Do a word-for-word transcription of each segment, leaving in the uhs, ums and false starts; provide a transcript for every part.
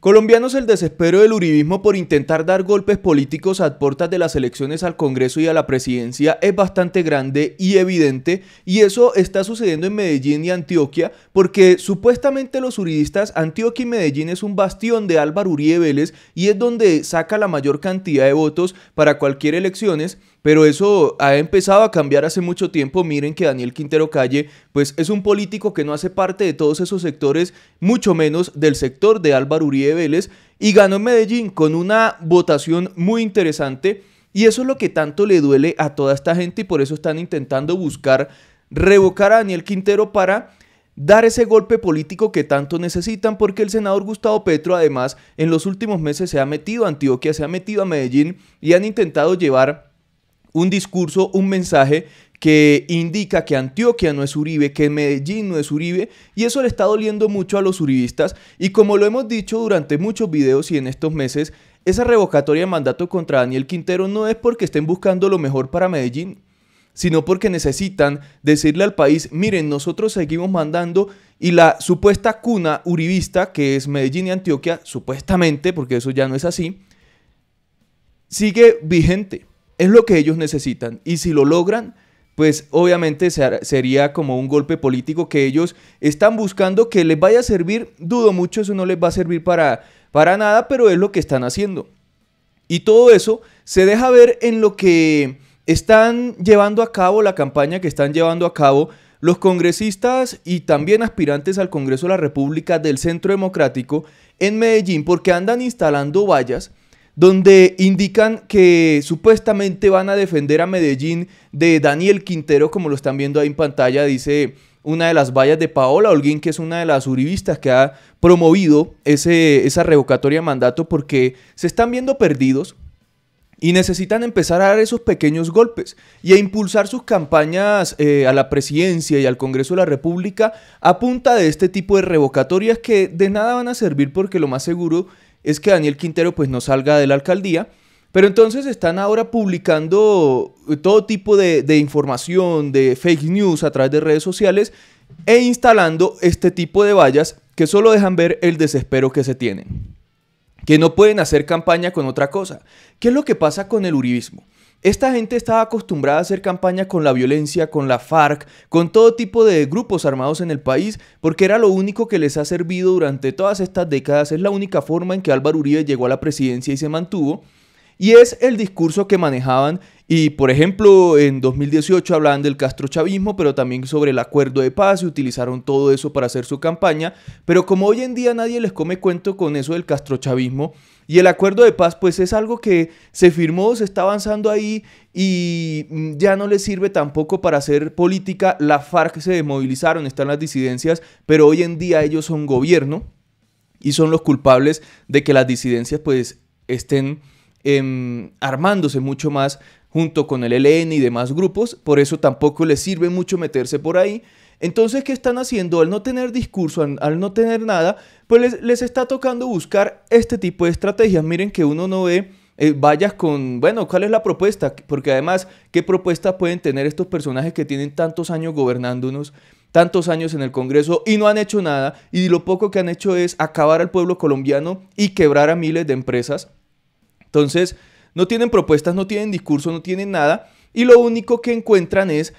Colombianos, el desespero del uribismo por intentar dar golpes políticos a puertas de las elecciones al Congreso y a la presidencia es bastante grande y evidente, y eso está sucediendo en Medellín y Antioquia porque supuestamente los uribistas, Antioquia y Medellín es un bastión de Álvaro Uribe Vélez y es donde saca la mayor cantidad de votos para cualquier elecciones, pero eso ha empezado a cambiar hace mucho tiempo. Miren que Daniel Quintero Calle pues es un político que no hace parte de todos esos sectores, mucho menos del sector de Álvaro Uribe Vélez, y ganó en Medellín con una votación muy interesante, y eso es lo que tanto le duele a toda esta gente, y por eso están intentando buscar revocar a Daniel Quintero para dar ese golpe político que tanto necesitan, porque el senador Gustavo Petro además en los últimos meses se ha metido a Antioquia, se ha metido a Medellín y han intentado llevar un discurso, un mensaje que indica que Antioquia no es Uribe, que Medellín no es Uribe, y eso le está doliendo mucho a los uribistas. Y como lo hemos dicho durante muchos videos y en estos meses, esa revocatoria de mandato contra Daniel Quintero no es porque estén buscando lo mejor para Medellín, sino porque necesitan decirle al país: miren, nosotros seguimos mandando, y la supuesta cuna uribista, que es Medellín y Antioquia, supuestamente, porque eso ya no es así, sigue vigente. Es lo que ellos necesitan, y si lo logran, pues obviamente sería como un golpe político que ellos están buscando que les vaya a servir. Dudo mucho, eso no les va a servir para, para nada, pero es lo que están haciendo. Y todo eso se deja ver en lo que están llevando a cabo, la campaña que están llevando a cabo los congresistas y también aspirantes al Congreso de la República del Centro Democrático en Medellín, porque andan instalando vallas donde indican que supuestamente van a defender a Medellín de Daniel Quintero, como lo están viendo ahí en pantalla. Dice una de las vallas de Paola Holguín, que es una de las uribistas que ha promovido ese, esa revocatoria de mandato, porque se están viendo perdidos y necesitan empezar a dar esos pequeños golpes y a impulsar sus campañas eh, a la presidencia y al Congreso de la República a punta de este tipo de revocatorias que de nada van a servir, porque lo más seguro es que Daniel Quintero pues no salga de la alcaldía. Pero entonces están ahora publicando todo tipo de, de información, de fake news a través de redes sociales e instalando este tipo de vallas que solo dejan ver el desespero que se tienen, que no pueden hacer campaña con otra cosa. ¿Qué es lo que pasa con el uribismo? Esta gente estaba acostumbrada a hacer campaña con la violencia, con la FARC, con todo tipo de grupos armados en el país, porque era lo único que les ha servido durante todas estas décadas. Es la única forma en que Álvaro Uribe llegó a la presidencia y se mantuvo, y es el discurso que manejaban. Y por ejemplo, en dos mil dieciocho hablaban del castrochavismo, pero también sobre el acuerdo de paz, y utilizaron todo eso para hacer su campaña. Pero como hoy en día nadie les come cuento con eso del castrochavismo, y el acuerdo de paz pues es algo que se firmó, se está avanzando ahí y ya no les sirve tampoco para hacer política. Las FARC se desmovilizaron, están las disidencias, pero hoy en día ellos son gobierno y son los culpables de que las disidencias pues estén eh, armándose mucho más junto con el E L N y demás grupos. Por eso tampoco les sirve mucho meterse por ahí. Entonces, ¿qué están haciendo? Al no tener discurso, al no tener nada, pues les, les está tocando buscar este tipo de estrategias. Miren que uno no ve eh, vallas con, bueno, ¿cuál es la propuesta? Porque además, ¿qué propuestas pueden tener estos personajes que tienen tantos años gobernándonos, tantos años en el Congreso y no han hecho nada? Y lo poco que han hecho es acabar al pueblo colombiano y quebrar a miles de empresas. Entonces, no tienen propuestas, no tienen discurso, no tienen nada. Y lo único que encuentran es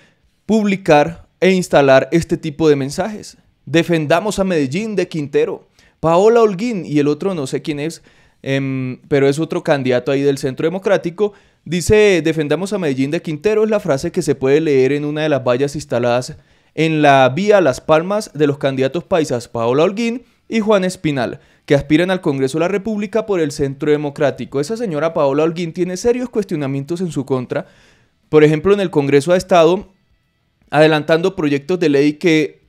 publicar e instalar este tipo de mensajes. Defendamos a Medellín de Quintero, Paola Holguín y el otro no sé quién es, eh, pero es otro candidato ahí del Centro Democrático. Dice: defendamos a Medellín de Quintero, es la frase que se puede leer en una de las vallas instaladas en la vía Las Palmas de los candidatos paisas Paola Holguín y Juan Espinal, que aspiran al Congreso de la República por el Centro Democrático. Esa señora Paola Holguín tiene serios cuestionamientos en su contra. Por ejemplo, en el Congreso ha estado adelantando proyectos de ley que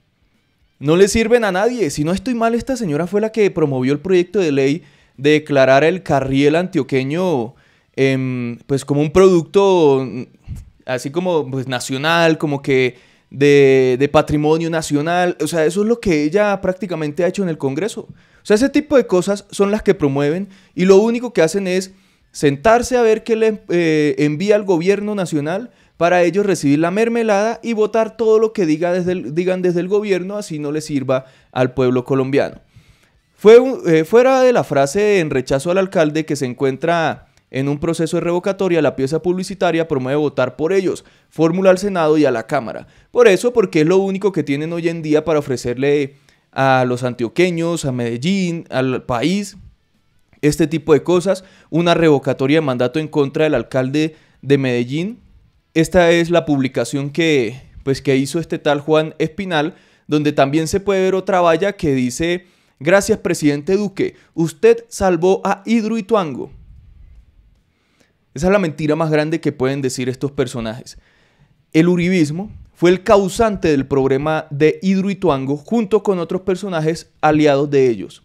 no le sirven a nadie. Si no estoy mal, esta señora fue la que promovió el proyecto de ley de declarar el carriel antioqueño eh, pues como un producto así como pues, nacional, como que de, de patrimonio nacional. O sea, eso es lo que ella prácticamente ha hecho en el Congreso. O sea, ese tipo de cosas son las que promueven, y lo único que hacen es sentarse a ver qué le eh, envía al gobierno nacional para ellos recibir la mermelada y votar todo lo que diga desde el, digan desde el gobierno, así no les sirva al pueblo colombiano. Fue, eh, fuera de la frase de en rechazo al alcalde que se encuentra en un proceso de revocatoria, la pieza publicitaria promueve votar por ellos, fórmula al Senado y a la Cámara. Por eso, porque es lo único que tienen hoy en día para ofrecerle a los antioqueños, a Medellín, al país, este tipo de cosas. Una revocatoria de mandato en contra del alcalde de Medellín. Esta es la publicación que, pues, que hizo este tal Juan Espinal, donde también se puede ver otra valla que dice: gracias, presidente Duque, usted salvó a Hidroituango. Esa es la mentira más grande que pueden decir estos personajes. El uribismo fue el causante del problema de Hidroituango junto con otros personajes aliados de ellos.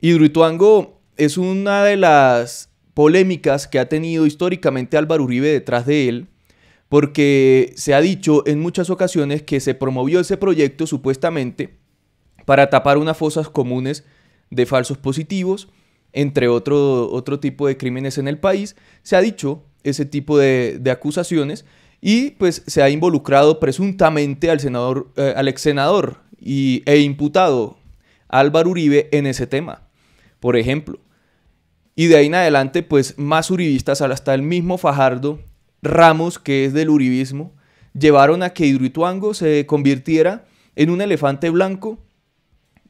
Hidroituango es una de las polémicas que ha tenido históricamente Álvaro Uribe detrás de él, porque se ha dicho en muchas ocasiones que se promovió ese proyecto supuestamente para tapar unas fosas comunes de falsos positivos, entre otro, otro tipo de crímenes en el país. Se ha dicho ese tipo de, de acusaciones y pues se ha involucrado presuntamente al senador, eh, al ex senador y, e imputado Álvaro Uribe en ese tema, por ejemplo. Y de ahí en adelante, pues más uribistas, hasta el mismo Fajardo, Ramos, que es del uribismo, llevaron a que Hidroituango se convirtiera en un elefante blanco,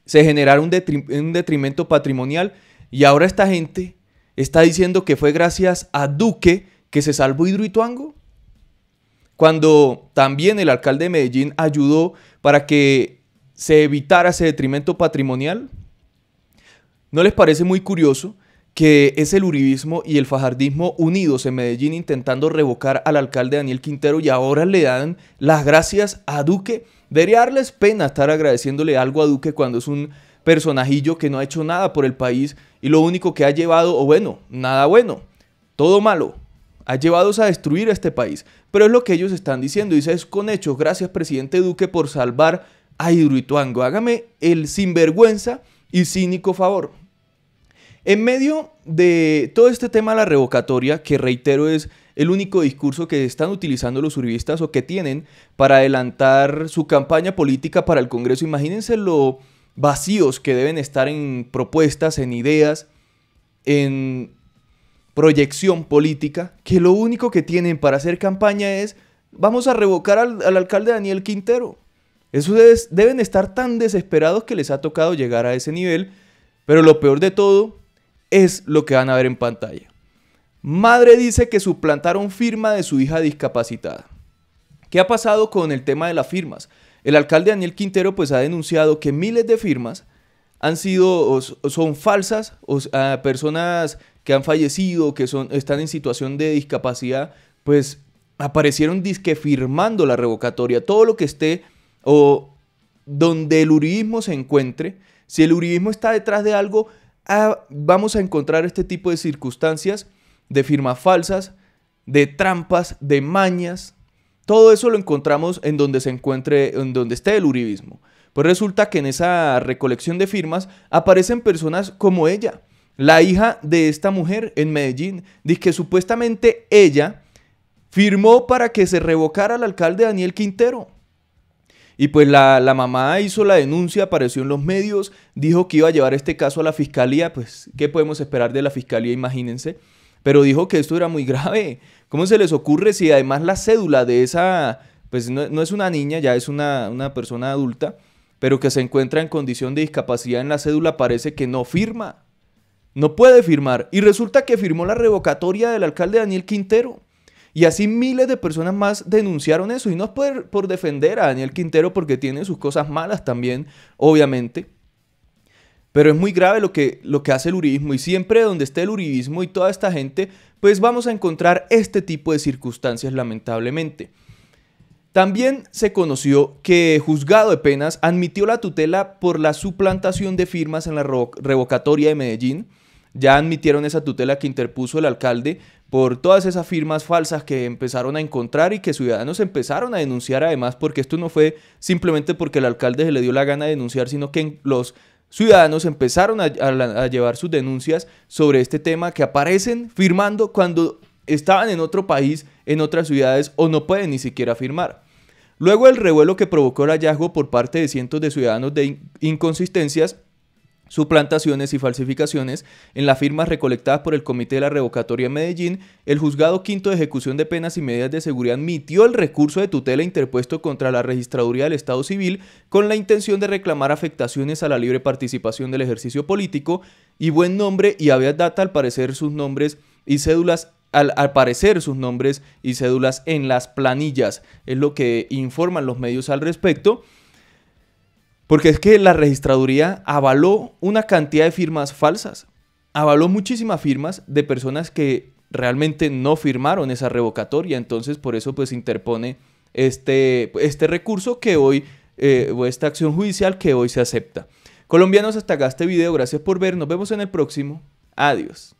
se generara un, detrim- un detrimento patrimonial. Y ahora esta gente está diciendo que fue gracias a Duque que se salvó Hidroituango, cuando también el alcalde de Medellín ayudó para que se evitara ese detrimento patrimonial. ¿No les parece muy curioso que es el uribismo y el fajardismo unidos en Medellín intentando revocar al alcalde Daniel Quintero y ahora le dan las gracias a Duque? Debería darles pena estar agradeciéndole algo a Duque cuando es un personajillo que no ha hecho nada por el país y lo único que ha llevado, o bueno, nada bueno, todo malo, ha llevado a destruir este país. Pero es lo que ellos están diciendo. Dice: es con hechos, gracias presidente Duque por salvar a Hidroituango. Hágame el sinvergüenza y cínico favor. En medio de todo este tema de la revocatoria, que reitero es el único discurso que están utilizando los uribistas o que tienen para adelantar su campaña política para el Congreso, imagínense lo vacíos que deben estar en propuestas, en ideas, en proyección política, que lo único que tienen para hacer campaña es: vamos a revocar al, al alcalde Daniel Quintero. Eso es, deben estar tan desesperados que les ha tocado llegar a ese nivel. Pero lo peor de todo es lo que van a ver en pantalla. Madre dice que suplantaron firma de su hija discapacitada. ¿Qué ha pasado con el tema de las firmas? El alcalde Daniel Quintero pues ha denunciado que miles de firmas han sido, o son falsas, o a personas que han fallecido, que son, están en situación de discapacidad, pues aparecieron disque firmando la revocatoria. Todo lo que esté o donde el uribismo se encuentre, si el uribismo está detrás de algo, ah, vamos a encontrar este tipo de circunstancias de firmas falsas, de trampas, de mañas. Todo eso lo encontramos en donde se encuentre, en donde esté el uribismo. Pues resulta que en esa recolección de firmas aparecen personas como ella, la hija de esta mujer en Medellín. Dice que supuestamente ella firmó para que se revocara al alcalde Daniel Quintero. Y pues la, la mamá hizo la denuncia, apareció en los medios, dijo que iba a llevar este caso a la fiscalía. Pues, ¿qué podemos esperar de la fiscalía? Imagínense. Pero dijo que esto era muy grave. ¿Cómo se les ocurre si además la cédula de esa, pues no, no es una niña, ya es una, una persona adulta, pero que se encuentra en condición de discapacidad, en la cédula parece que no firma, no puede firmar? Y resulta que firmó la revocatoria del alcalde Daniel Quintero. Y así miles de personas más denunciaron eso. Y no es por, por defender a Daniel Quintero, porque tiene sus cosas malas también, obviamente. Pero es muy grave lo que, lo que hace el uribismo, y siempre donde esté el uribismo y toda esta gente, pues vamos a encontrar este tipo de circunstancias, lamentablemente. También se conoció que juzgado de penas admitió la tutela por la suplantación de firmas en la revocatoria de Medellín. Ya admitieron esa tutela que interpuso el alcalde por todas esas firmas falsas que empezaron a encontrar y que ciudadanos empezaron a denunciar, además, porque esto no fue simplemente porque el alcalde se le dio la gana de denunciar, sino que los ciudadanos empezaron a, a, a llevar sus denuncias sobre este tema, que aparecen firmando cuando estaban en otro país, en otras ciudades, o no pueden ni siquiera firmar. Luego del revuelo que provocó el hallazgo por parte de cientos de ciudadanos de inconsistencias, suplantaciones y falsificaciones en las firmas recolectadas por el Comité de la Revocatoria en Medellín, el Juzgado Quinto de Ejecución de Penas y Medidas de Seguridad admitió el recurso de tutela interpuesto contra la Registraduría del Estado Civil con la intención de reclamar afectaciones a la libre participación del ejercicio político y buen nombre y habeas data, al parecer sus nombres y cédulas al aparecer sus nombres y cédulas en las planillas, es lo que informan los medios al respecto. Porque es que la registraduría avaló una cantidad de firmas falsas, avaló muchísimas firmas de personas que realmente no firmaron esa revocatoria, entonces por eso pues interpone este, este recurso que hoy, eh, o esta acción judicial que hoy se acepta. Colombianos, hasta acá este video, gracias por ver, nos vemos en el próximo, adiós.